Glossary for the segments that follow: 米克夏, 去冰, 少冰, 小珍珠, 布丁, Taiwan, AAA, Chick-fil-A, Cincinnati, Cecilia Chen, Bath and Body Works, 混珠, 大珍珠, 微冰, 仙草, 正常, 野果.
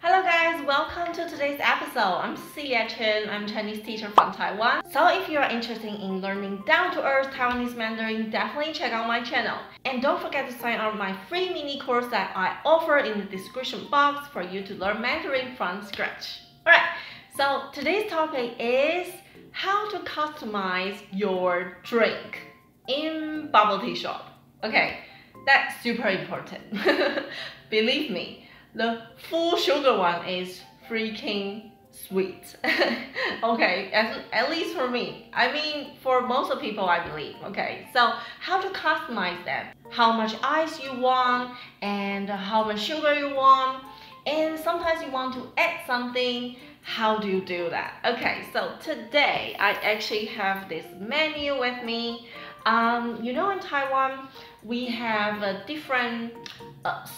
Hello guys, welcome to today's episode. I'm Cecilia Chen, I'm a Chinese teacher from Taiwan. So if you are interested in learning down-to-earth Taiwanese Mandarin, definitely check out my channel. And don't forget to sign up my free mini course that I offer in the description box for you to learn Mandarin from scratch. Alright, so today's topic is how to customize your drink in bubble tea shop. Okay, that's super important. Believe me, the full sugar one is freaking sweet. Okay, at least for me. I mean, for most of people, I believe. Okay, so how to customize them? How much ice you want and how much sugar you want, and sometimes you want to add something. How do you do that? Okay, so today I actually have this menu with me. You know, in Taiwan we have different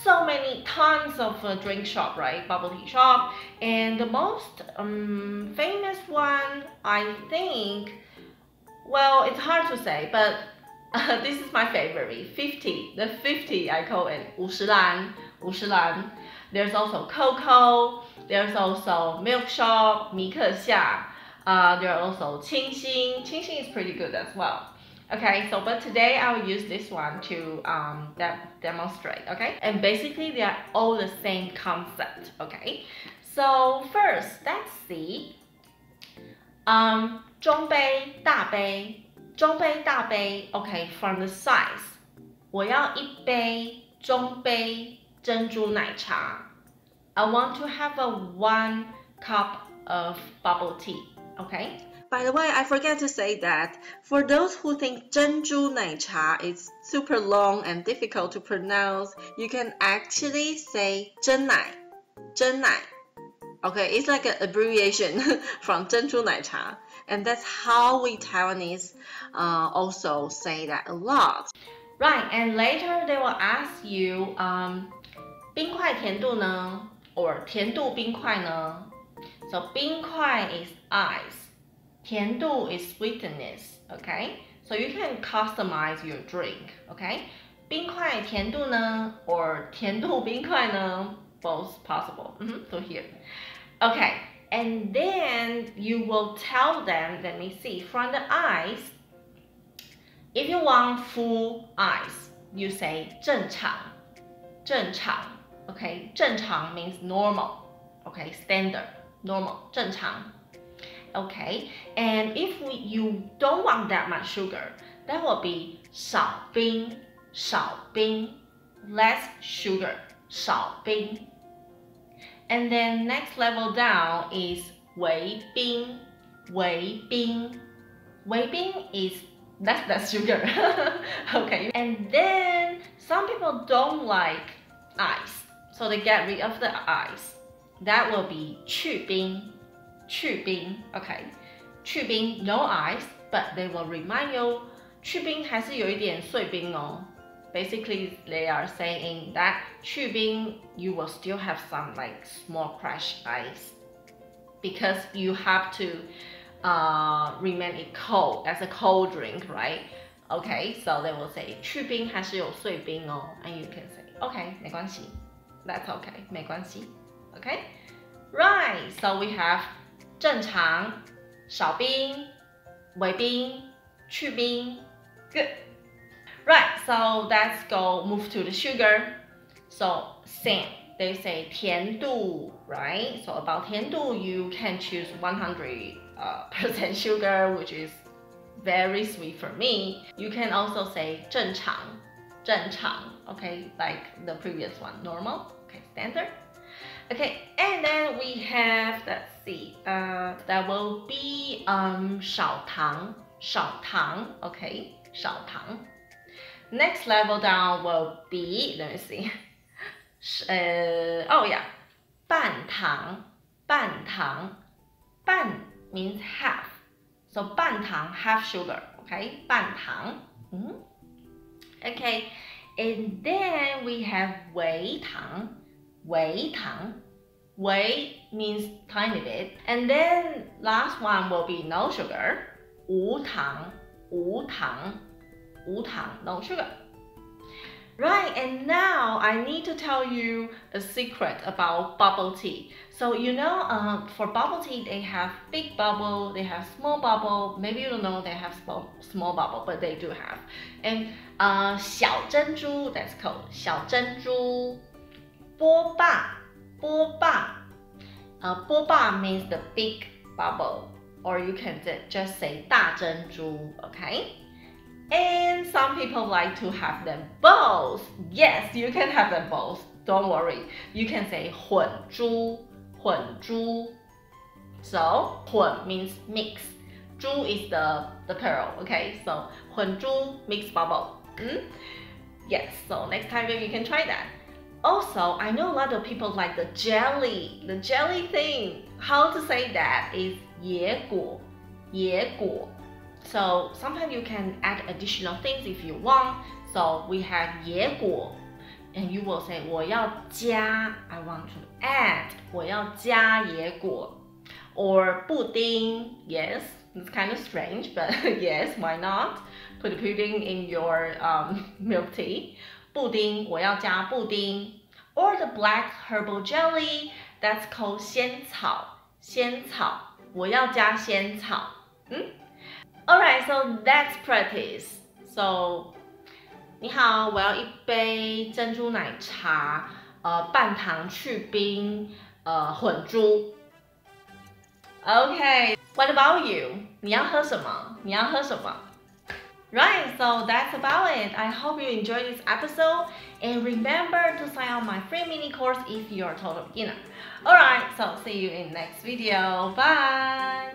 so many tons of drink shop, right? Bubble tea shop, and the most famous one, I think, well, it's hard to say, but this is my favorite, 50, the 50 I call it, 五十兰. There's also cocoa, there's also milk shop, 米克夏, there are also 清新is pretty good as well. Okay, so but today I will use this one to demonstrate, okay? And basically they are all the same concept, okay? So first, let's see. 中杯大杯, okay, from the size. 我要一杯中杯珍珠奶茶. I want to have a 1 cup of bubble tea, okay? By the way, I forget to say that for those who think 珍珠奶茶is super long and difficult to pronounce, you can actually say 真奶. Okay, it's like an abbreviation from 珍珠奶茶, and that's how we Taiwanese also say that a lot. Right, and later they will ask you, 冰块甜度呢? Or 甜度冰块呢? So 冰块 is ice. 甜度 is sweetness, okay? So you can customize your drink, okay? 冰块甜度呢 or 甜度冰块呢, both possible. So here. Okay, and then you will tell them, let me see, from the ice, if you want full ice, you say 正常, okay? 正常 means normal, okay? Standard, normal, 正常. Okay, and if you don't want that much sugar, that will be 少冰, less sugar, 少冰. And then next level down is 微冰 is less sugar. Okay, and then some people don't like ice, so they get rid of the ice. That will be 去冰, okay, 去冰 no ice, but they will remind you 去冰还是有一点碎冰哦. Basically, they are saying that 去冰 you will still have some like small crushed ice because you have to remain it cold as a cold drink, right? Okay, so they will say 去冰还是有碎冰哦, and you can say okay, 没关系, that's okay, 没关系, okay? Right, so we have 正常, 少冰, 微冰, 去冰. Good. Right, so let's go move to the sugar. So same, they say 甜度, right? So about 甜度, you can choose 100% sugar, which is very sweet for me. You can also say 正常, okay, like the previous one, normal, okay, standard. Okay, and then we have, let's see, that will be 少糖, okay, 少糖. Next level down will be, let me see, oh yeah, 半糖. 半 means half, so 半糖 half sugar, okay, 半糖. Okay, and then we have 微糖. 微 means tiny bit. And then last one will be no sugar. 无糖, no sugar. Right, and now I need to tell you a secret about bubble tea. So you know, for bubble tea, they have big bubble, they have small bubble. Maybe you don't know they have small bubble, but they do have. And 小珍珠, that's called 小珍珠波霸波霸.波霸means the big bubble, or you can just say 大珍珠, okay? And some people like to have them both. Yes, you can have them both. Don't worry. You can say 混珠, 混珠. So, 混 means mix. 珠 is the pearl, okay? So, 混珠mixed bubble. Yes, so next time you can try that. Also, I know a lot of people like the jelly thing. How to say that is 野果, 野果. So sometimes you can add additional things if you want. So we have 野果, and you will say 我要加, I want to add, 我要加野果, or 布丁. Yes, it's kind of strange, but yes, why not? Put the pudding in your milk tea. 布丁, 我要加布丁. Or the black herbal jelly, that's called 仙草, 仙草, 我要加仙草. Alright, so that's practice. So, 你好，我要一杯珍珠奶茶，半糖去冰，混珠。Okay, what about you? 你要喝什么？你要喝什么？ Right, so that's about it. I hope you enjoyed this episode, and remember to sign up my free mini course if you're a total beginner. Alright, so see you in next video. Bye.